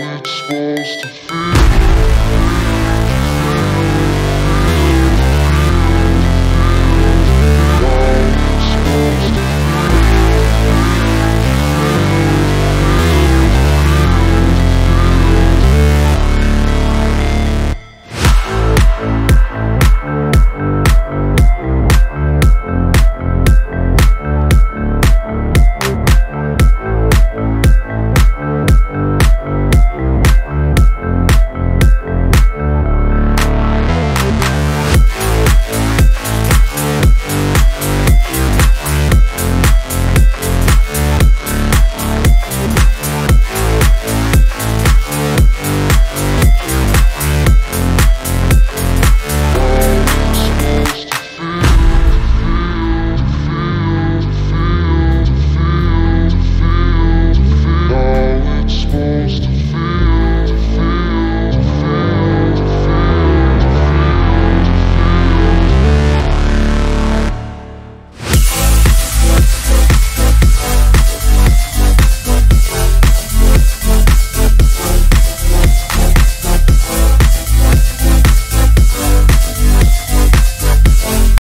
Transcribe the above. it's supposed to feel.